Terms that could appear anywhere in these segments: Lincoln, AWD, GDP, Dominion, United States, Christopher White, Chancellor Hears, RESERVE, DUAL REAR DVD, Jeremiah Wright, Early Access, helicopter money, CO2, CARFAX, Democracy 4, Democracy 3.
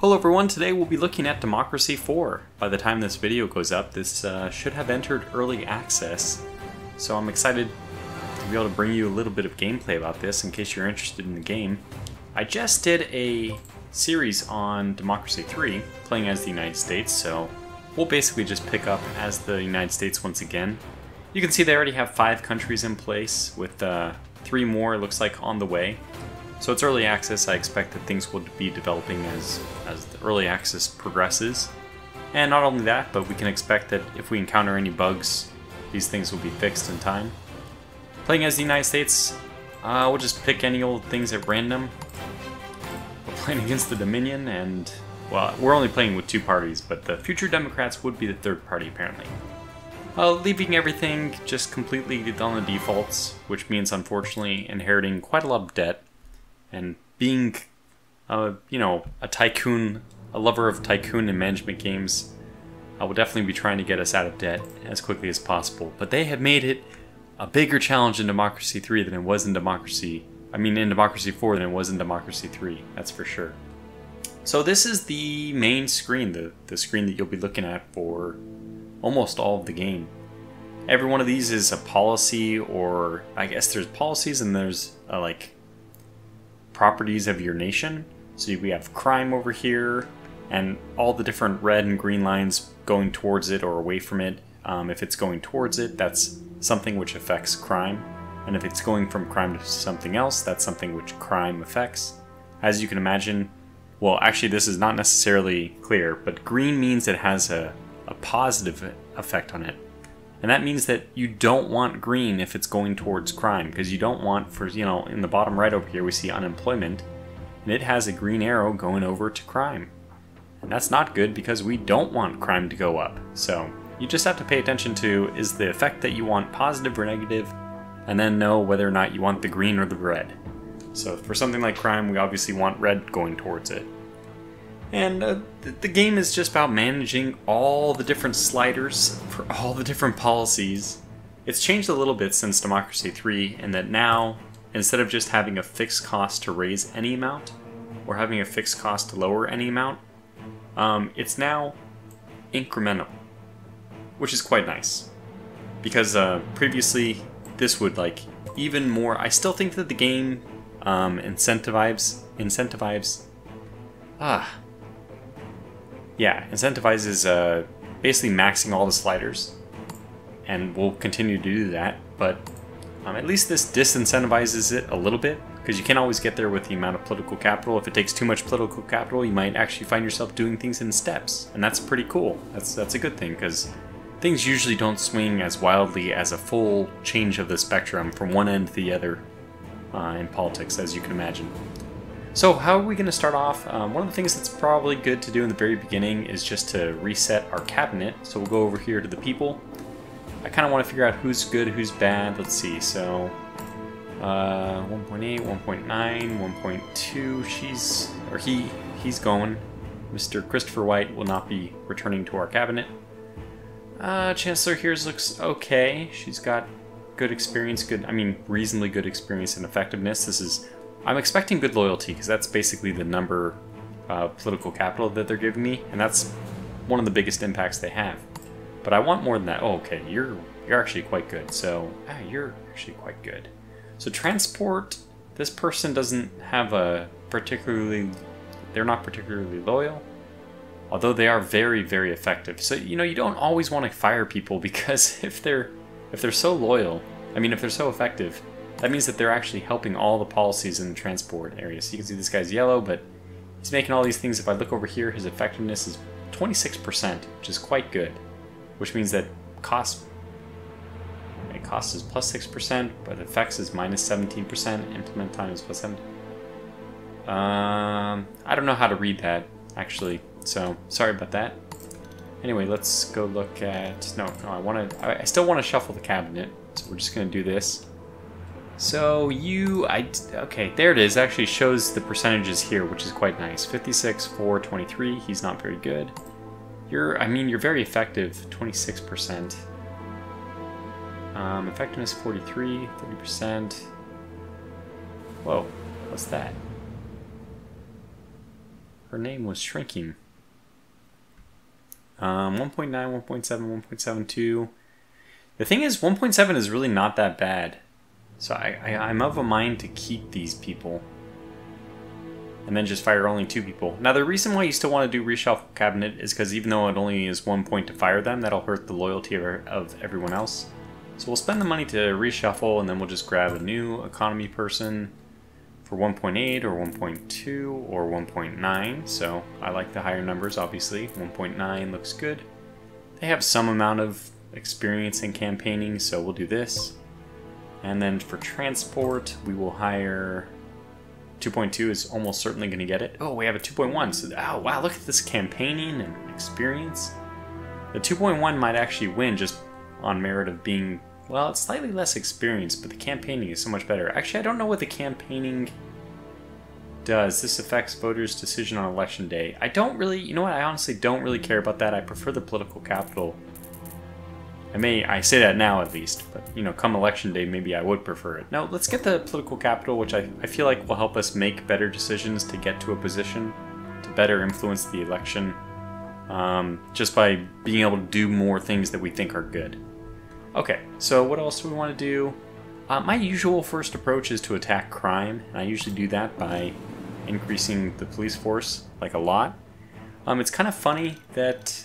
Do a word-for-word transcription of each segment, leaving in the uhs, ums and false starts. Hello everyone, today we'll be looking at Democracy four. By the time this video goes up, this uh, should have entered early access, so I'm excited to be able to bring you a little bit of gameplay about this in case you're interested in the game. I just did a series on Democracy three, playing as the United States, so we'll basically just pick up as the United States once again. You can see they already have five countries in place, with uh, three more, looks like, on the way. So it's early access. I expect that things will be developing as, as the early access progresses. And not only that, but we can expect that if we encounter any bugs, these things will be fixed in time. Playing as the United States, uh, we'll just pick any old things at random. We're playing against the Dominion, and, well, we're only playing with two parties, but the future Democrats would be the third party, apparently. Uh, leaving everything just completely on the defaults, which means, unfortunately, inheriting quite a lot of debt. And being, uh, you know, a tycoon, a lover of tycoon and management games, I will definitely be trying to get us out of debt as quickly as possible. But they have made it a bigger challenge in Democracy three than it was in Democracy... I mean, in Democracy four than it was in Democracy three, that's for sure. So this is the main screen, the, the screen that you'll be looking at for almost all of the game. Every one of these is a policy, or I guess there's policies and there's, uh, like... properties of your nation. So we have crime over here, and all the different red and green lines going towards it or away from it. Um, if it's going towards it, that's something which affects crime, and if it's going from crime to something else, that's something which crime affects. As you can imagine, well, actually this is not necessarily clear, but green means it has a, a positive effect on it. And that means that you don't want green if it's going towards crime, because you don't want, for, you know, in the bottom right over here we see unemployment, and it has a green arrow going over to crime. And that's not good because we don't want crime to go up. So you just have to pay attention to, is the effect that you want positive or negative, and then know whether or not you want the green or the red. So for something like crime, we obviously want red going towards it. And uh, the game is just about managing all the different sliders for all the different policies. It's changed a little bit since Democracy three, in that now, instead of just having a fixed cost to raise any amount, or having a fixed cost to lower any amount, um, it's now incremental, which is quite nice. Because uh, previously, this would, like, even more... I still think that the game um, incentivize... Incentivize... Ah... Yeah, incentivizes uh, basically maxing all the sliders, and we'll continue to do that, but um, at least this disincentivizes it a little bit, because you can't always get there with the amount of political capital. If it takes too much political capital, you might actually find yourself doing things in steps, and that's pretty cool. That's, that's a good thing, because things usually don't swing as wildly as a full change of the spectrum from one end to the other uh, in politics, as you can imagine. So how are we going to start off? Um, one of the things that's probably good to do in the very beginning is just to reset our cabinet. So we'll go over here to the people. I kind of want to figure out who's good, who's bad. Let's see, so uh, one point eight, one point nine, one point two, she's, or he, he's going. Mister Christopher White will not be returning to our cabinet. Uh, Chancellor Hears looks okay. She's got good experience, good, I mean, reasonably good experience and effectiveness. This is... I'm expecting good loyalty, because that's basically the number of political capital that they're giving me, and that's one of the biggest impacts they have. But I want more than that. Oh, okay, you're you're actually quite good. So ah, you're actually quite good. So transport. This person doesn't have a particularly. They're not particularly loyal, although they are very very effective. So you know you don't always want to fire people, because if they're if they're so loyal, I mean if they're so effective. That means that they're actually helping all the policies in the transport area. So you can see this guy's yellow, but he's making all these things. If I look over here, his effectiveness is twenty-six percent, which is quite good, which means that cost, okay, cost is plus six percent, but effects is minus seventeen percent, implement time is plus seven. Um, I don't know how to read that, actually, so sorry about that. Anyway, let's go look at, no, no I, wanna, I, I still want to shuffle the cabinet, so we're just going to do this. So you, I, okay, there it is. It actually shows the percentages here, which is quite nice. fifty-six, four, twenty-three, he's not very good. You're, I mean, you're very effective, twenty-six percent. Um, effectiveness, forty-three, thirty percent. Whoa, what's that? her name was shrinking. Um, one point nine, one point seven, one point seven two. The thing is, one point seven is really not that bad. So I, I, I'm of a mind to keep these people. And then just fire only two people. Now the reason why you still want to do reshuffle cabinet is because even though it only is one point to fire them, that'll hurt the loyalty of, of everyone else. So we'll spend the money to reshuffle and then we'll just grab a new economy person for one point eight or one point two or one point nine. So I like the higher numbers, obviously. one point nine looks good. They have some amount of experience in campaigning, so we'll do this. And then for transport, we will hire... two point two is almost certainly going to get it. Oh, we have a two point one. So, oh, wow, look at this campaigning and experience. The two point one might actually win just on merit of being, well, it's slightly less experienced, but the campaigning is so much better. Actually, I don't know what the campaigning does. This affects voters' decision on election day. I don't really, you know what, I honestly don't really care about that. I prefer the political capital. I may, I say that now at least, but you know, come election day, maybe I would prefer it. Now, let's get the political capital, which I, I feel like will help us make better decisions to get to a position, to better influence the election, um, just by being able to do more things that we think are good. Okay, so what else do we want to do? Uh, my usual first approach is to attack crime, and I usually do that by increasing the police force, like a lot. Um, it's kind of funny that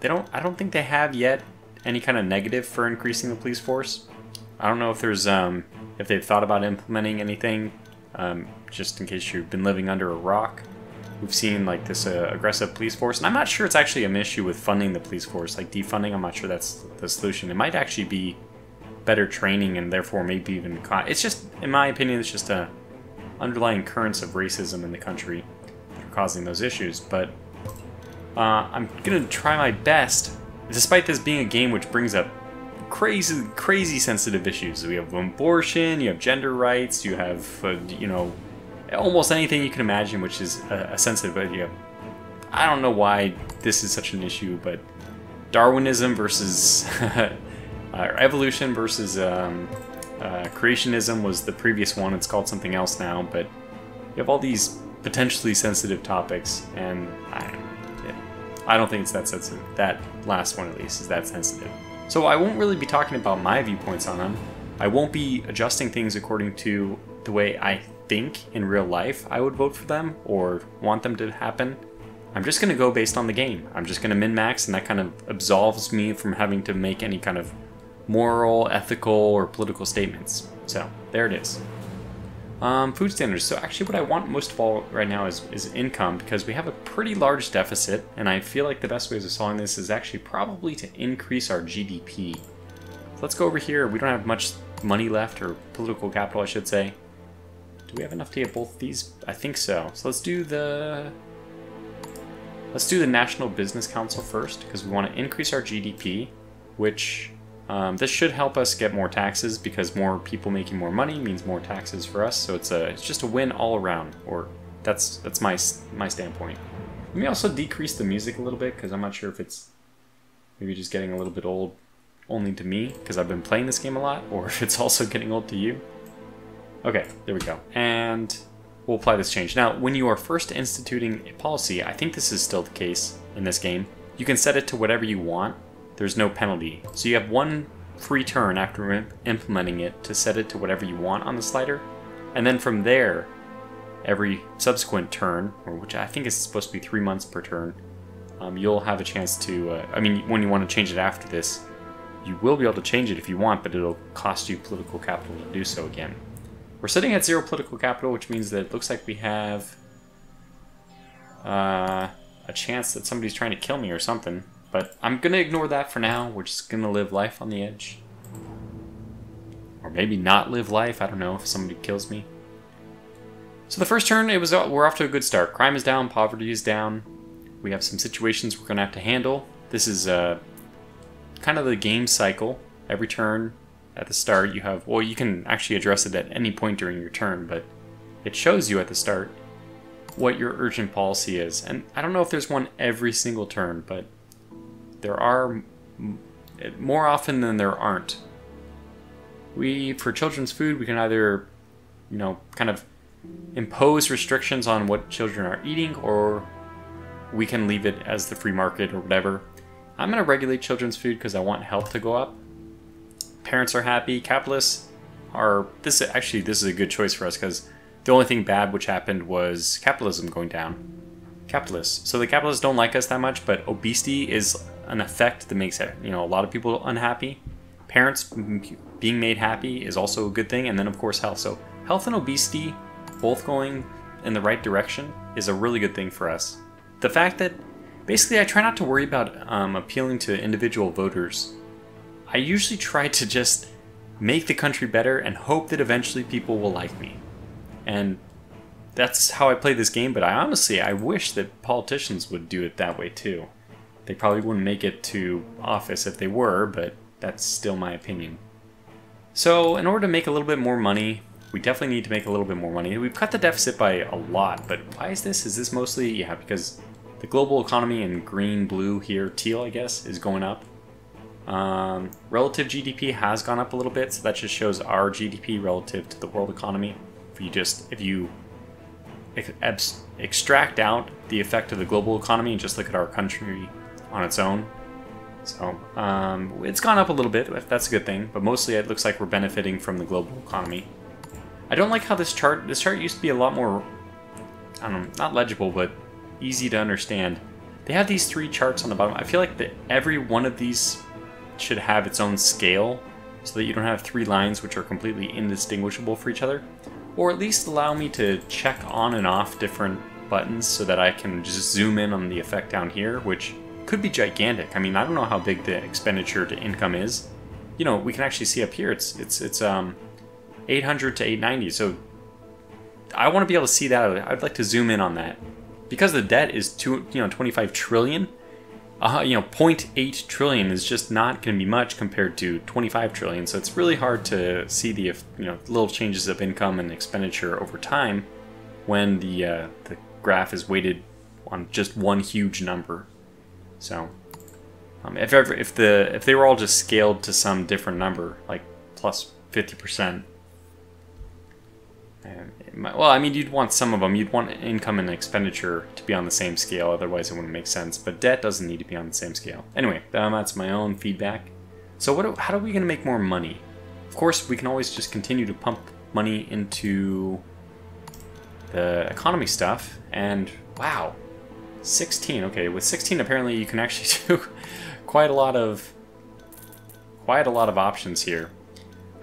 they don't, I don't think they have yet any kind of negative for increasing the police force. I don't know if there's um, if they've thought about implementing anything. Um, just in case you've been living under a rock, we've seen like this uh, aggressive police force, and I'm not sure it's actually an issue with funding the police force, like defunding. I'm not sure that's the solution. It might actually be better training, and therefore maybe even con it's just, in my opinion, it's just a underlying currents of racism in the country that are causing those issues. But uh, I'm gonna try my best. Despite this being a game which brings up crazy, crazy sensitive issues. We have abortion, you have gender rights, you have, uh, you know, almost anything you can imagine which is a, a sensitive idea. I don't know why this is such an issue, but Darwinism versus uh, evolution versus um, uh, creationism was the previous one. It's called something else now, but you have all these potentially sensitive topics, and I don't know. I don't think it's that sensitive. That last one, at least, is that sensitive. So I won't really be talking about my viewpoints on them. I won't be adjusting things according to the way I think in real life I would vote for them or want them to happen. I'm just going to go based on the game. I'm just going to min-max, and that kind of absolves me from having to make any kind of moral, ethical, or political statements. So there it is. Um, food standards. So actually what I want most of all right now is, is income, because we have a pretty large deficit, and I feel like the best ways of solving this is actually probably to increase our G D P. So let's go over here. We don't have much money left, or political capital I should say. Do we have enough to get both of these? I think so. So let's do the let's do the National Business Council first, because we want to increase our G D P, which Um, this should help us get more taxes, because more people making more money means more taxes for us. So it's a it's just a win all around. Or that's that's my my standpoint. Let me also decrease the music a little bit, because I'm not sure if it's maybe just getting a little bit old only to me because I've been playing this game a lot, or if it's also getting old to you. Okay, there we go. And we'll apply this change. Now, when you are first instituting a policy, I think this is still the case in this game. You can set it to whatever you want. There's no penalty. So you have one free turn after imp implementing it to set it to whatever you want on the slider. And then from there, every subsequent turn, or which I think is supposed to be three months per turn, um, you'll have a chance to, uh, I mean, when you want to change it after this, you will be able to change it if you want, but it'll cost you political capital to do so again. We're sitting at zero political capital, which means that it looks like we have uh, a chance that somebody's trying to kill me or something. But I'm going to ignore that for now. We're just going to live life on the edge. Or maybe not live life. I don't know if somebody kills me. So the first turn, it was we're off to a good start. Crime is down. Poverty is down. We have some situations we're going to have to handle. This is uh, kind of the game cycle. Every turn at the start you have... Well, you can actually address it at any point during your turn, but it shows you at the start what your urgent policy is. And I don't know if there's one every single turn, but... There are more often than there aren't. We, for children's food, we can either, you know, kind of impose restrictions on what children are eating, or we can leave it as the free market or whatever. I'm going to regulate children's food because I want health to go up. Parents are happy. Capitalists are... This is, actually, this is a good choice for us because the only thing bad which happened was capitalism going down. Capitalists. So the capitalists don't like us that much, but obesity is an effect that makes, you know, a lot of people unhappy. Parents being made happy is also a good thing. And then, of course, health. So health and obesity both going in the right direction is a really good thing for us. The fact that basically I try not to worry about um, appealing to individual voters. I usually try to just make the country better and hope that eventually people will like me. And that's how I play this game, but I honestly, I wish that politicians would do it that way too. They probably wouldn't make it to office if they were, but that's still my opinion. So in order to make a little bit more money, we definitely need to make a little bit more money. We've cut the deficit by a lot, but why is this? Is this mostly, yeah, because the global economy in green, blue here, teal, I guess, is going up. Um, relative G D P has gone up a little bit, so that just shows our G D P relative to the world economy. If you just, if you ex extract out the effect of the global economy and just look at our country on its own. So um, it's gone up a little bit, that's a good thing, but mostly it looks like we're benefiting from the global economy. I don't like how this chart, this chart used to be a lot more, I don't know, not legible, but easy to understand. They have these three charts on the bottom. I feel like that every one of these should have its own scale so that you don't have three lines which are completely indistinguishable for each other. Or at least allow me to check on and off different buttons so that I can just zoom in on the effect down here, which could be gigantic. I mean, I don't know how big the expenditure to income is. You know, we can actually see up here, it's, it's, it's, um, eight hundred to eight ninety, so I want to be able to see that. I'd like to zoom in on that. Because the debt is two, you know, twenty-five trillion, uh, you know, zero point eight trillion is just not going to be much compared to twenty-five trillion, so it's really hard to see the, you know, little changes of income and expenditure over time when the, uh, the graph is weighted on just one huge number. So um, if, ever, if, the, if they were all just scaled to some different number, like plus fifty percent, well, I mean, you'd want some of them. You'd want income and expenditure to be on the same scale, otherwise it wouldn't make sense. But debt doesn't need to be on the same scale. Anyway, um, that's my own feedback. So what? Do, how are we going to make more money? Of course, we can always just continue to pump money into the economy stuff. And wow, sixteen. Okay, with sixteen, apparently you can actually do quite a lot of quite a lot of options here.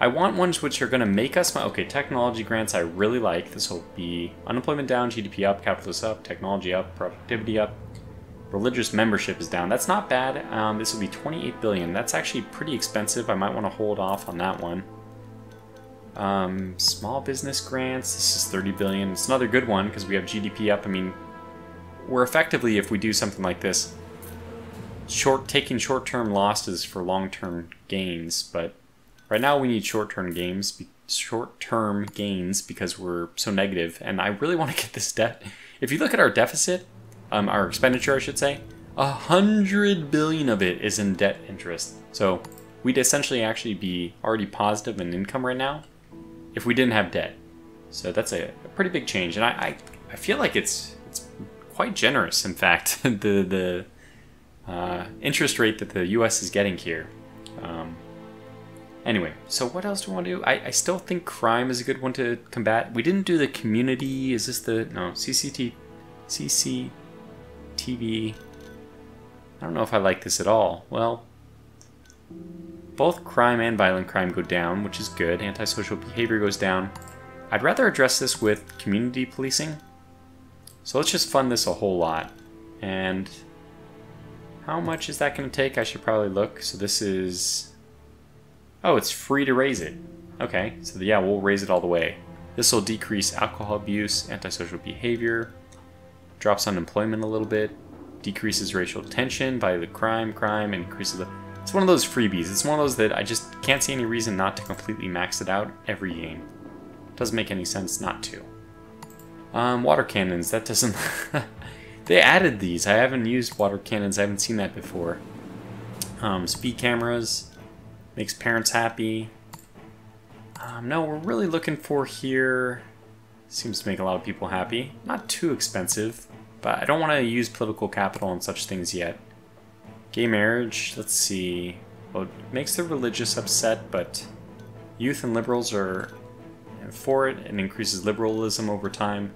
I want ones which are going to make us my okay technology grants. I really like this. Will be unemployment down, G D P up, capitalists up, technology up, productivity up, religious membership is down. That's not bad. Um, this will be twenty-eight billion. That's actually pretty expensive. I might want to hold off on that one. Um, small business grants. This is thirty billion. It's another good one because we have G D P up. I mean, we're effectively, if we do something like this, short taking short-term losses for long-term gains, but. Right now we need short-term gains, short-term gains because we're so negative, and I really want to get this debt. If you look at our deficit, um, our expenditure, I should say, a hundred billion of it is in debt interest. So we'd essentially actually be already positive in income right now if we didn't have debt. So that's a, a pretty big change, and I, I I feel like it's it's quite generous. In fact, the the uh, interest rate that the U S is getting here. Um, Anyway, so what else do we want to do? I, I still think crime is a good one to combat. We didn't do the community. Is this the... No, C C T V. I don't know if I like this at all. Well, both crime and violent crime go down, which is good. Antisocial behavior goes down. I'd rather address this with community policing. So let's just fund this a whole lot. And how much is that going to take? I should probably look. So this is... Oh, it's free to raise it. Okay, so yeah, we'll raise it all the way. This will decrease alcohol abuse, antisocial behavior, drops unemployment a little bit, decreases racial tension by the crime, crime, increases the... It's one of those freebies. It's one of those that I just can't see any reason not to completely max it out every game. It doesn't make any sense not to. Um, water cannons, that doesn't... They added these. I haven't used water cannons. I haven't seen that before. Um, speed cameras... Makes parents happy. Um, no, we're really looking for here Seems to make a lot of people happy. Not too expensive, but I don't want to use political capital on such things yet. Gay marriage, let's see. Well, it makes the religious upset, but youth and liberals are for it and increases liberalism over time.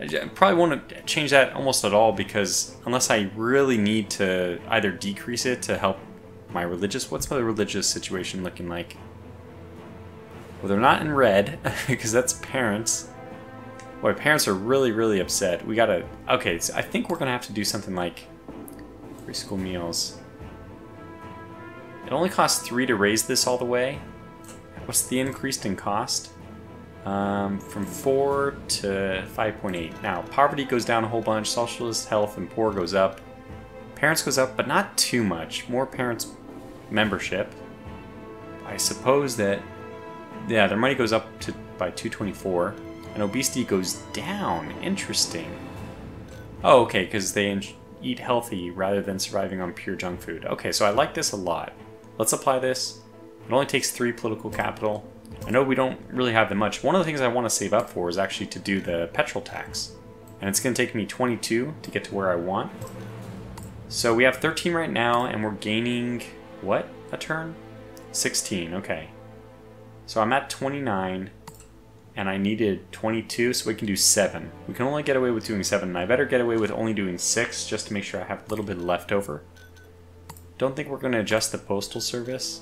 I probably won't change that almost at all, because unless I really need to either decrease it to help my religious... What's my religious situation looking like? Well, they're not in red, because that's parents. Boy, parents are really, really upset. We gotta... Okay, so I think we're gonna have to do something like free school meals. It only costs three to raise this all the way. What's the increase in cost? Um, from four to five point eight. Now, poverty goes down a whole bunch. Socialist, health, and poor goes up. Parents goes up, but not too much. More parents membership. I suppose that... Yeah, their money goes up to by two twenty-four. And obesity goes down. Interesting. Oh, okay, because they eat healthy rather than surviving on pure junk food. Okay, so I like this a lot. Let's apply this. It only takes three political capital. I know we don't really have that much. One of the things I want to save up for is actually to do the petrol tax. And it's going to take me twenty-two to get to where I want. So we have thirteen right now, and we're gaining, what, a turn? sixteen, okay. So I'm at twenty-nine, and I needed twenty-two, so we can do seven. We can only get away with doing seven, and I better get away with only doing six just to make sure I have a little bit left over. Don't think we're going to adjust the postal service.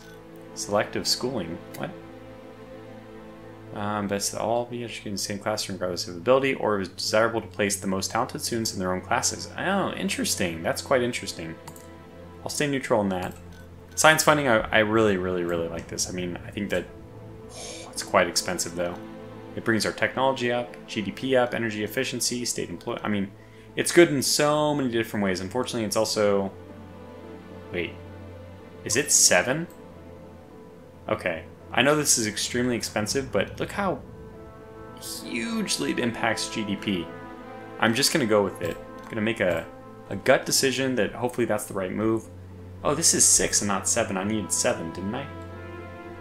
Selective schooling, what? Um, but it's all be educated in the same classroom regardless of ability, or it was desirable to place the most talented students in their own classes. Oh, interesting. That's quite interesting. I'll stay neutral on that. Science funding, I, I really, really, really like this. I mean, I think that oh, it's quite expensive, though. It brings our technology up, G D P up, energy efficiency, state employ... I mean, it's good in so many different ways. Unfortunately, it's also... Wait. Is it seven? Okay. I know this is extremely expensive, but look how hugely it impacts G D P. I'm just going to go with it. I'm going to make a, a gut decision that hopefully that's the right move. Oh, this is six and not seven. I needed seven, didn't I?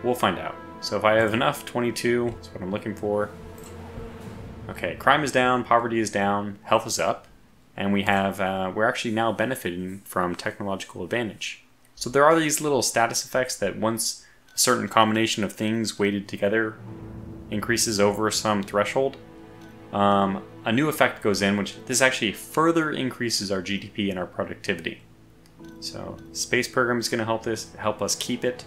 We'll find out. So if I have enough, twenty-two is what I'm looking for. Okay, crime is down, poverty is down, health is up, and we have, uh, we're actually now benefiting from technological advantage. So there are these little status effects that once... a certain combination of things weighted together increases over some threshold. Um, a new effect goes in, which this actually further increases our G D P and our productivity. So space program is going to help this, help us keep it.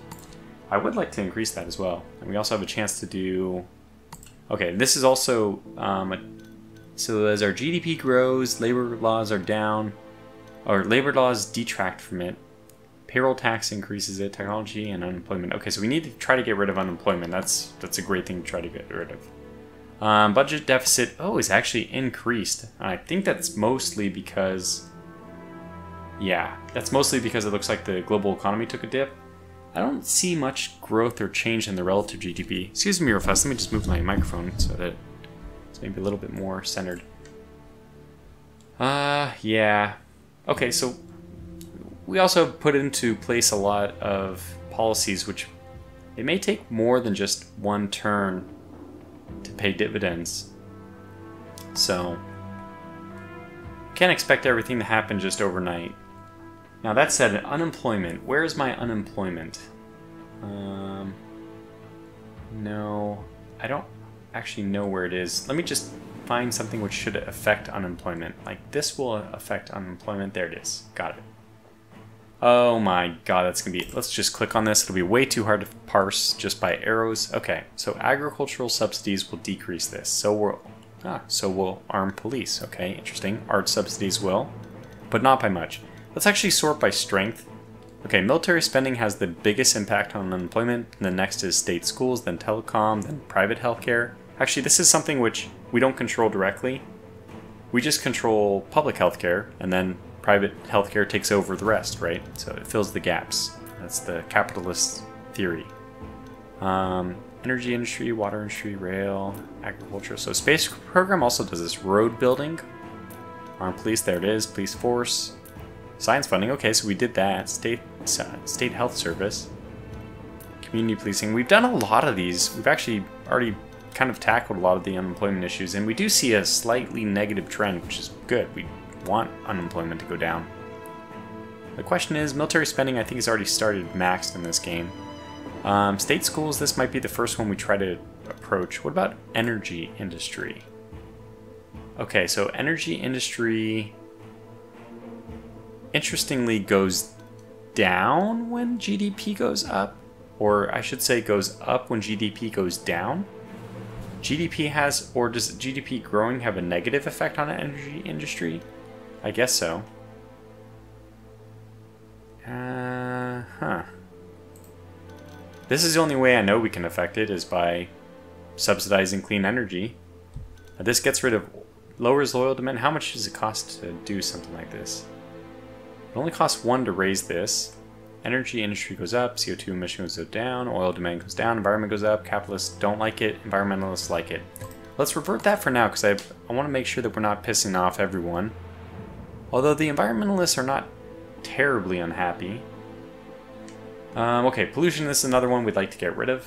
I would like to increase that as well. And we also have a chance to do... Okay, this is also... Um, a... So as our G D P grows, labor laws are down, or labor laws detract from it. Payroll tax increases it, technology, and unemployment. Okay, so we need to try to get rid of unemployment. That's that's a great thing to try to get rid of. Um, budget deficit, oh, is actually increased. And I think that's mostly because, yeah, that's mostly because it looks like the global economy took a dip. I don't see much growth or change in the relative G D P. Excuse me real fast, let me just move my microphone so that it's maybe a little bit more centered. Uh, yeah. Okay, so... We also put into place a lot of policies, which it may take more than just one turn to pay dividends. So, can't expect everything to happen just overnight. Now that said, unemployment. Where is my unemployment? Um, no, I don't actually know where it is. Let me just find something which should affect unemployment. Like this will affect unemployment. There it is. Got it. Oh my god, that's going to be... Let's just click on this. It'll be way too hard to parse just by arrows. Okay, so agricultural subsidies will decrease this. So we'll, ah, so we'll arm police. Okay, interesting. Art subsidies will, but not by much. Let's actually sort by strength. Okay, military spending has the biggest impact on unemployment. And the next is state schools, then telecom, then private healthcare. Actually, this is something which we don't control directly. We just control public healthcare, and then... private healthcare takes over the rest, right? So it fills the gaps. That's the capitalist theory. Um, energy industry, water industry, rail, agriculture. So space program also does this. Road building, armed police, there it is, police force, science funding. Okay, so we did that. State, uh, state health service, community policing. We've done a lot of these. We've actually already kind of tackled a lot of the unemployment issues, and we do see a slightly negative trend, which is good. We want unemployment to go down. The question is, military spending I think has already started maxed in this game. Um, state schools, this might be the first one we try to approach. What about energy industry? Okay, so energy industry interestingly goes down when G D P goes up, or I should say goes up when G D P goes down. G D P has, or does G D P growing have a negative effect on energy industry? I guess so. Uh, huh. This is the only way I know we can affect it, is by subsidizing clean energy. Now this gets rid of, lowers oil demand. How much does it cost to do something like this? It only costs one to raise this. Energy industry goes up, C O two emission goes down, oil demand goes down, environment goes up, capitalists don't like it, environmentalists like it. Let's revert that for now, because I, I want to make sure that we're not pissing off everyone. Although the environmentalists are not terribly unhappy. Um, okay, pollution, this is another one we'd like to get rid of.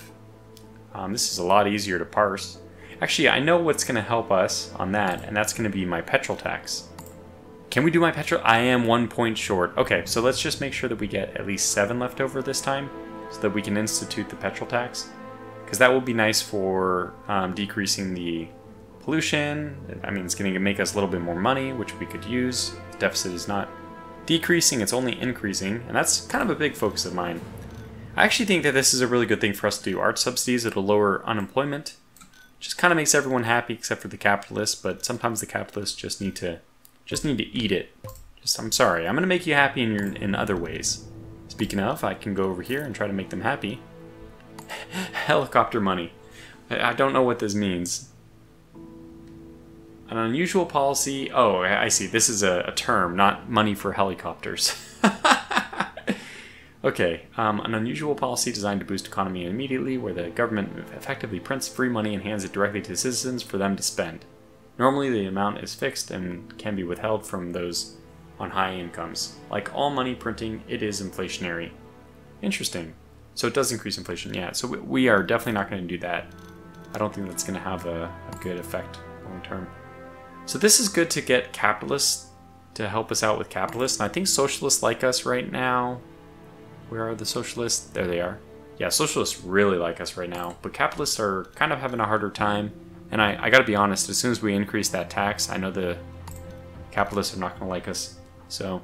Um, this is a lot easier to parse. Actually, I know what's going to help us on that, and that's going to be my petrol tax. Can we do my petrol? I am one point short. Okay, so let's just make sure that we get at least seven left over this time, so that we can institute the petrol tax. Because that will be nice for um, decreasing the pollution. I mean, it's going to make us a little bit more money, which we could use. The deficit is not decreasing, it's only increasing, and that's kind of a big focus of mine. I actually think that this is a really good thing for us to do. Art subsidies, it'll lower unemployment. Just kind of makes everyone happy except for the capitalists, but sometimes the capitalists just need to just need to eat it. Just, I'm sorry, I'm gonna make you happy in, your, in other ways. Speaking of, I can go over here and try to make them happy. Helicopter money. I, I don't know what this means. An unusual policy, oh, I see, this is a, a term, not money for helicopters. Okay, um, an unusual policy designed to boost economy immediately, where the government effectively prints free money and hands it directly to citizens for them to spend. Normally the amount is fixed and can be withheld from those on high incomes. Like all money printing, it is inflationary. Interesting. So it does increase inflation, yeah. So we are definitely not going to do that. I don't think that's going to have a, a good effect long term. So this is good to get capitalists to help us out with capitalists. And I think socialists like us right now. Where are the socialists? There they are. Yeah, socialists really like us right now, but capitalists are kind of having a harder time. And I, I gotta be honest, as soon as we increase that tax, I know the capitalists are not gonna like us. So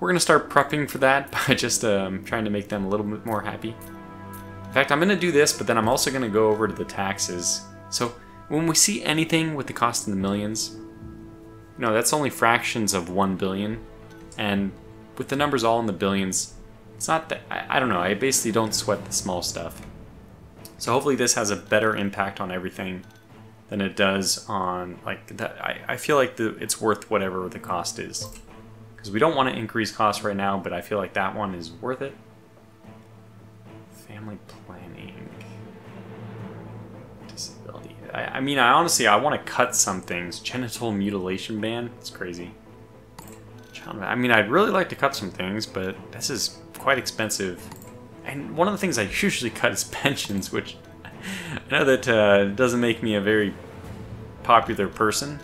we're gonna start prepping for that by just um, trying to make them a little bit more happy. In fact, I'm gonna do this, but then I'm also gonna go over to the taxes. So when we see anything with the cost in the millions, you know, that's only fractions of one billion. And with the numbers all in the billions, it's not that, I, I don't know, I basically don't sweat the small stuff. So hopefully this has a better impact on everything than it does on, like, that. I, I feel like the, it's worth whatever the cost is. Because we don't want to increase costs right now, but I feel like that one is worth it. Family planning. Disability. I, I mean, I honestly, I want to cut some things. Genital mutilation ban? It's crazy. Child, I mean, I'd really like to cut some things, but this is quite expensive. And one of the things I usually cut is pensions, which I know that uh, doesn't make me a very popular person.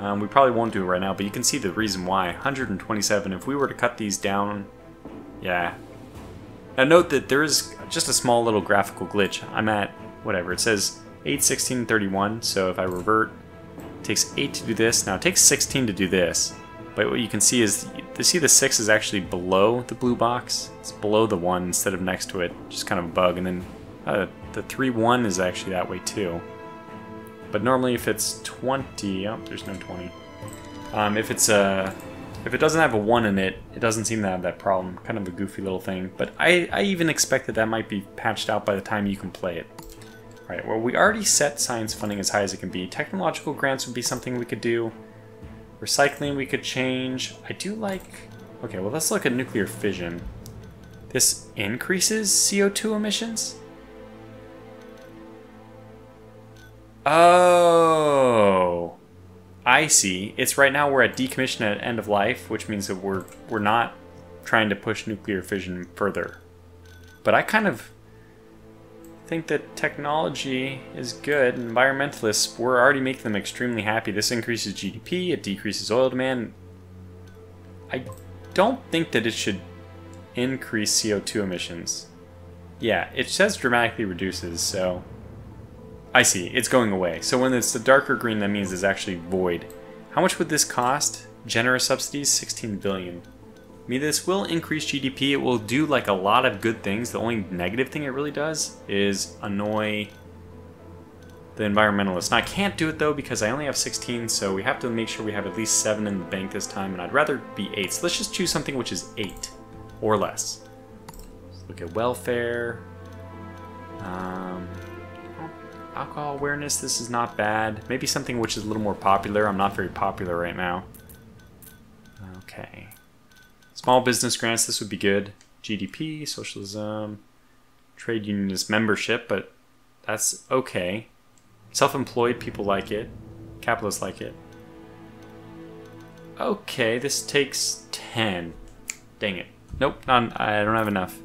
Um, we probably won't do it right now, but you can see the reason why. one hundred twenty-seven, if we were to cut these down, yeah. Now note that there is just a small little graphical glitch. I'm at, whatever, it says eight, sixteen, thirty-one, so if I revert, it takes eight to do this. Now it takes sixteen to do this, but what you can see is, you see the six is actually below the blue box. It's below the one instead of next to it, just kind of a bug, and then Uh, the three one is actually that way too. But normally if it's twenty, oh, there's no twenty. Um, if it's a, if it doesn't have a one in it, it doesn't seem to have that problem. Kind of a goofy little thing. But I, I even expect that that might be patched out by the time you can play it. All right, well, we already set science funding as high as it can be. Technological grants would be something we could do. Recycling we could change. I do like, okay, well, let's look at nuclear fission. This increases C O two emissions? Oh, I see. It's right now we're at decommission at end of life, which means that we're we're not trying to push nuclear fission further. But I kind of think that technology is good. Environmentalists, we're already making them extremely happy. This increases G D P, it decreases oil demand. I don't think that it should increase C O two emissions. Yeah, it says dramatically reduces, so... I see, it's going away. So when it's the darker green, that means it's actually void. How much would this cost? Generous subsidies, sixteen billion. I mean, this will increase G D P. It will do like a lot of good things. The only negative thing it really does is annoy the environmentalists. Now I can't do it though because I only have sixteen, so we have to make sure we have at least seven in the bank this time, and I'd rather be eight. So let's just choose something which is eight or less. Let's look at welfare. Um, alcohol awareness, this is not bad. Maybe something which is a little more popular. I'm not very popular right now. Okay. Small business grants, this would be good. G D P, socialism, trade unionist membership, but that's okay. Self-employed, people like it. Capitalists like it. Okay, this takes ten. Dang it. Nope, not, I don't have enough.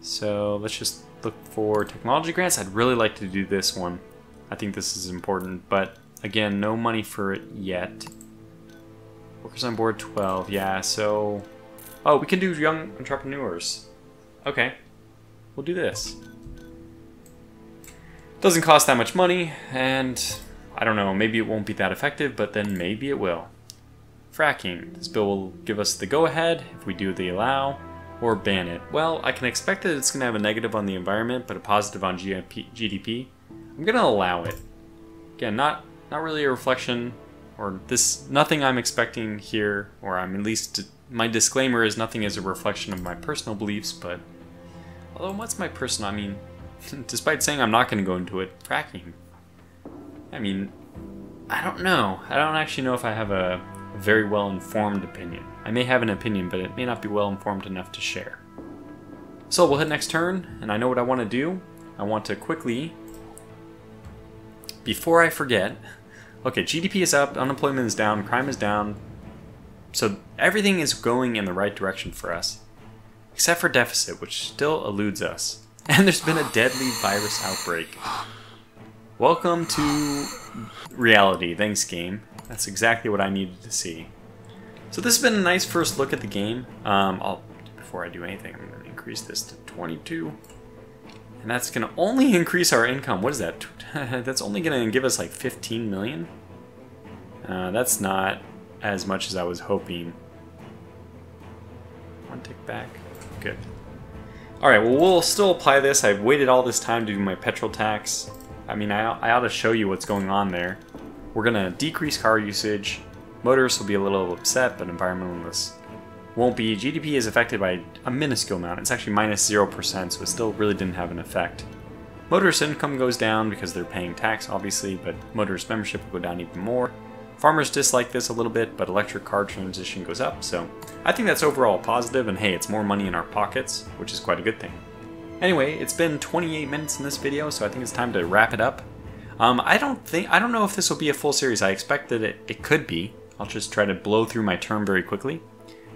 So let's just look for technology grants. I'd really like to do this one. I think this is important, but again, no money for it yet. Workers on board, twelve, yeah, so... Oh, we can do young entrepreneurs. Okay, we'll do this. Doesn't cost that much money, and I don't know, maybe it won't be that effective, but then maybe it will. Fracking. This bill will give us the go-ahead if we do the allow or ban it. Well, I can expect that it's going to have a negative on the environment, but a positive on G D P. I'm going to allow it. Again, not, not really a reflection... Or this, nothing I'm expecting here, or I'm at least, my disclaimer is nothing is a reflection of my personal beliefs, but, although what's my personal, I mean, despite saying I'm not going to go into it, fracking. I mean, I don't know. I don't actually know if I have a very well-informed opinion. I may have an opinion, but it may not be well-informed enough to share. So we'll hit next turn, and I know what I want to do. I want to quickly, before I forget... Okay, G D P is up, unemployment is down, crime is down. So everything is going in the right direction for us. Except for deficit, which still eludes us. And there's been a deadly virus outbreak. Welcome to reality. Thanks, game. That's exactly what I needed to see. So this has been a nice first look at the game. Um, I'll, before I do anything, I'm going to increase this to twenty-two. And that's going to only increase our income. What is that? That's only going to give us like fifteen million. Uh, that's not as much as I was hoping. One tick back. Good. Alright, well, we'll still apply this. I've waited all this time to do my petrol tax. I mean, I, I ought to show you what's going on there. We're going to decrease car usage. Motorists will be a little upset, but environmentalists won't be. G D P is affected by a minuscule amount. It's actually minus zero percent, so it still really didn't have an effect. Motorist income goes down because they're paying tax, obviously, but motorist membership will go down even more. Farmers dislike this a little bit, but electric car transition goes up, so I think that's overall positive, and hey, it's more money in our pockets, which is quite a good thing. Anyway, it's been twenty-eight minutes in this video, so I think it's time to wrap it up. Um, I don't think, I don't know if this will be a full series. I expect that it, it could be. I'll just try to blow through my term very quickly.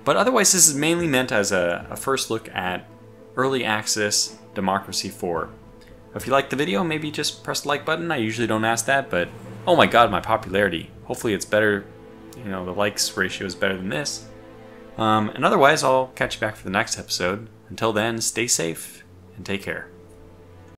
But otherwise, this is mainly meant as a, a first look at early access Democracy four. If you liked the video, maybe just press the like button. I usually don't ask that, but oh my god, my popularity. Hopefully it's better, you know, the likes ratio is better than this. Um, and otherwise, I'll catch you back for the next episode. Until then, stay safe and take care.